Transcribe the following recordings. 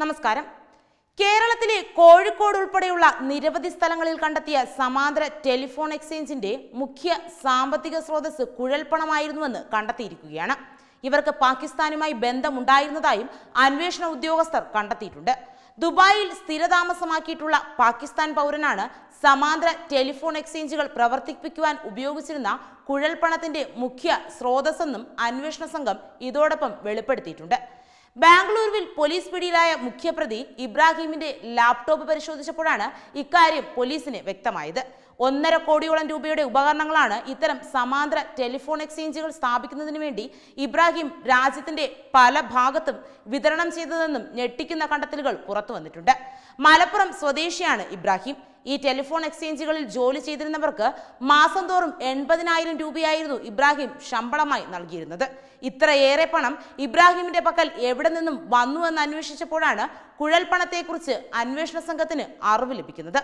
Namaskaram. Kerala Kozhikode Ulpadeyulla Niravadhi Sthalangalil Kandathiya Samantara Telephone Exchangeinte Mukhya Sambathika Srothassu Kuzhalpanamayirunnennu Kandathiyirikkukayanu. ഇവർക്ക് പാകിസ്ഥാനുമായി ബന്ധമുണ്ടായിരുന്നതായി അന്വേഷണ ഉദ്യോഗസ്ഥർ കണ്ടെത്തിയിട്ടുണ്ട്. ദുബായിൽ സ്ഥിരതാമസമാക്കിയിട്ടുള്ള പാകിസ്ഥാൻ പൗരനാണ് സമാന്തര ടെലിഫോൺ എക്സ്ചേഞ്ചുകൾ പ്രവർത്തിപ്പിക്കാൻ ഉപയോഗിച്ചിരുന്ന കുഴൽപ്പണത്തിന്റെ മുഖ്യ സ്രോതസ്സെന്നും അന്വേഷണ സംഘം ഇതോടൊപ്പം വെളിപ്പെടുത്തിയിട്ടുണ്ട്. ബാംഗ്ലൂരിൽ പോലീസ് പിടിയിലായ മുഖ്യപ്രതി ഇബ്രാഹിമിന്റെ ലാപ്ടോപ്പ് പരിശോധിച്ചപ്പോഴാണ് ഇക്കാര്യം പോലീസിന് വ്യക്തമായത്. 1.5 കോടിയോളം രൂപയുടെ ഉപകരണങ്ങളാണ് ഇത്തരം സമാന്തര ടെലിഫോൺ എക്സ്ചേഞ്ചുകൾ സ്ഥാപിക്കുന്നതിന് വേണ്ടി ഇബ്രാഹിം രാജ്യത്തിന്റെ പല ഭാഗത്തും വിതരണം ചെയ്തതെന്നും ഞെട്ടിക്കുന്ന കണ്ടെത്തലുകൾ പുറത്തു വന്നിട്ടുണ്ട്. മലപ്പുറം സ്വദേശിയാണ് ഇബ്രാഹിം. ഈ ടെലിഫോൺ എക്സ്ചേഞ്ചുകളിൽ ജോലി ചെയ്തിരുന്നവർക്ക് മാസം തോറും 80,000 രൂപയായിരുന്നു ഇബ്രാഹിം ശമ്പളമായി നൽകിയിരുന്നത്. ഇത്രയേറെ പണം ഇബ്രാഹിമിന്റെ പക്കൽ എവിടെ നിന്നും വന്നുവെന്ന് അന്വേഷിച്ചപ്പോഴാണ് കുഴൽപ്പണത്തെക്കുറിച്ച് അന്വേഷണ സംഘത്തിന് അറിവ് ലഭിക്കുന്നത്.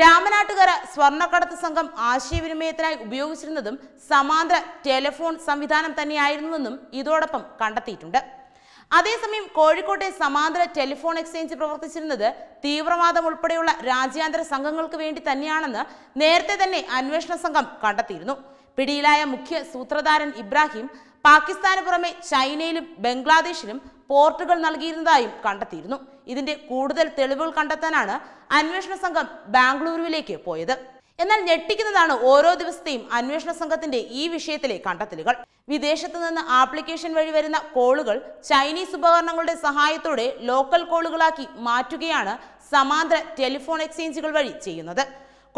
രാമനാട്ടുകര സ്വർണ്ണക്കടത്ത് സംഘം ആശയവിനിമയത്തിനായി ഉപയോഗിച്ചിരുന്നതും സമാന്തര ടെലിഫോൺ സംവിധാനം തന്നെയായിരുന്നുവെന്നും ഇതോടൊപ്പം കണ്ടെത്തിയിട്ടുണ്ട്. അതേസമയം കോഴിക്കോട്ടെ സമാന്തര ടെലിഫോൺ എക്സ്ചേഞ്ച് പ്രവർത്തിച്ചിരുന്നത് തീവ്രവാദം ഉൾപ്പെടെയുള്ള രാജ്യാന്തര സംഘങ്ങൾക്ക് വേണ്ടി തന്നെയാണെന്ന് നേരത്തെ തന്നെ അന്വേഷണ സംഘം കണ്ടെത്തിയിരുന്നു. പിടിയിലായ മുഖ്യ സൂത്രധാരൻ ഇബ്രാഹിം പാകിസ്ഥാന് പുറമെ ചൈനയിലും ബംഗ്ലാദേശിലും പോർട്ടുകൾ നൽകിയിരുന്നതായും കണ്ടെത്തിയിരുന്നു. ഇതിന്റെ കൂടുതൽ തെളിവുകൾ കണ്ടെത്താനാണ് അന്വേഷണ സംഘം ബാംഗ്ലൂരുവിലേക്ക് പോയത്. എന്നാൽ ഞെട്ടിക്കുന്നതാണ് ഓരോ ദിവസത്തെയും അന്വേഷണ സംഘത്തിന്റെ ഈ വിഷയത്തിലെ കണ്ടെത്തലുകൾ. വിദേശത്തു നിന്ന് ആപ്ലിക്കേഷൻ വഴി വരുന്ന കോളുകൾ ചൈനീസ് ഉപകരണങ്ങളുടെ സഹായത്തോടെ ലോക്കൽ കോളുകളാക്കി മാറ്റുകയാണ് സമാന്തര ടെലിഫോൺ എക്സ്ചേഞ്ചുകൾ വഴി ചെയ്യുന്നത്.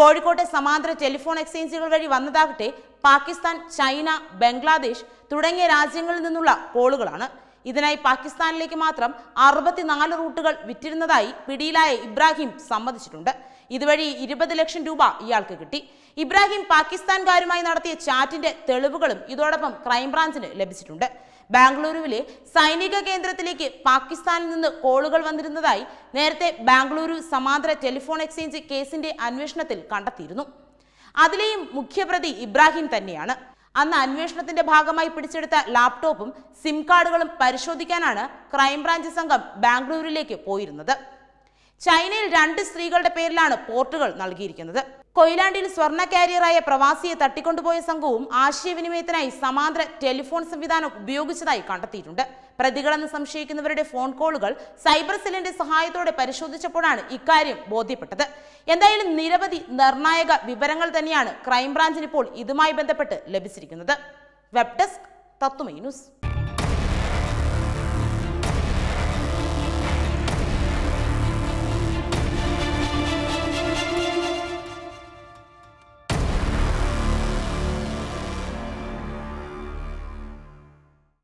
കോഴിക്കോട്ടെ സമാന്തര ടെലിഫോൺ എക്സ്ചേഞ്ചുകൾ വഴി വന്നതാകട്ടെ പാകിസ്ഥാൻ, ചൈന, ബംഗ്ലാദേശ് തുടങ്ങിയ രാജ്യങ്ങളിൽ നിന്നുള്ള കോളുകളാണ്. ഇതിനായി പാകിസ്ഥാനിലേക്ക് മാത്രം 64 റൂട്ടുകൾ വിറ്റിരുന്നതായി പിടിയിലായ ഇബ്രാഹിം സമ്മതിച്ചിട്ടുണ്ട്. ഇതുവഴി 20 ലക്ഷം രൂപ ഇയാൾക്ക് കിട്ടി. ഇബ്രാഹിം പാകിസ്ഥാൻകാരുമായി നടത്തിയ ചാറ്റിന്റെ തെളിവുകളും ഇതോടൊപ്പം ക്രൈംബ്രാഞ്ചിന് ലഭിച്ചിട്ടുണ്ട്. ബാംഗ്ലൂരുവിലെ സൈനിക കേന്ദ്രത്തിലേക്ക് പാകിസ്ഥാനിൽ നിന്ന് കോളുകൾ വന്നിരുന്നതായി നേരത്തെ ബാംഗ്ലൂരു സമാന്തര ടെലിഫോൺ എക്സ്ചേഞ്ച് കേസിന്റെ അന്വേഷണത്തിൽ കണ്ടെത്തിയിരുന്നു. അതിലെയും മുഖ്യപ്രതി ഇബ്രാഹിം തന്നെയാണ്. അന്ന് അന്വേഷണത്തിന്റെ ഭാഗമായി പിടിച്ചെടുത്ത ലാപ്ടോപ്പും സിം കാർഡുകളും പരിശോധിക്കാനാണ് ക്രൈംബ്രാഞ്ച് സംഘം ബാംഗ്ലൂരിലേക്ക് പോയിരുന്നത്. ചൈനയിൽ 2 സ്ത്രീകളുടെ പേരിലാണ് പോർട്ടുകൾ നൽകിയിരിക്കുന്നത്. കൊയിലാണ്ടിയിൽ സ്വർണ്ണ കാരിയറായ പ്രവാസിയെ തട്ടിക്കൊണ്ടുപോയ സംഘവും ആശയവിനിമയത്തിനായി സമാന്തര ടെലിഫോൺ സംവിധാനം ഉപയോഗിച്ചതായി കണ്ടെത്തിയിട്ടുണ്ട്. പ്രതികളെന്ന് സംശയിക്കുന്നവരുടെ ഫോൺ കോളുകൾ സൈബർ സെല്ലിന്റെ സഹായത്തോടെ പരിശോധിച്ചപ്പോഴാണ് ഇക്കാര്യം ബോധ്യപ്പെട്ടത്. എന്തായാലും നിരവധി നിർണായക വിവരങ്ങൾ തന്നെയാണ് ക്രൈംബ്രാഞ്ചിന് ഇപ്പോൾ ഇതുമായി ബന്ധപ്പെട്ട് ലഭിച്ചിരിക്കുന്നത്. വെബ് ഡെസ്ക് തത്തുമൈ ന്യൂസ്.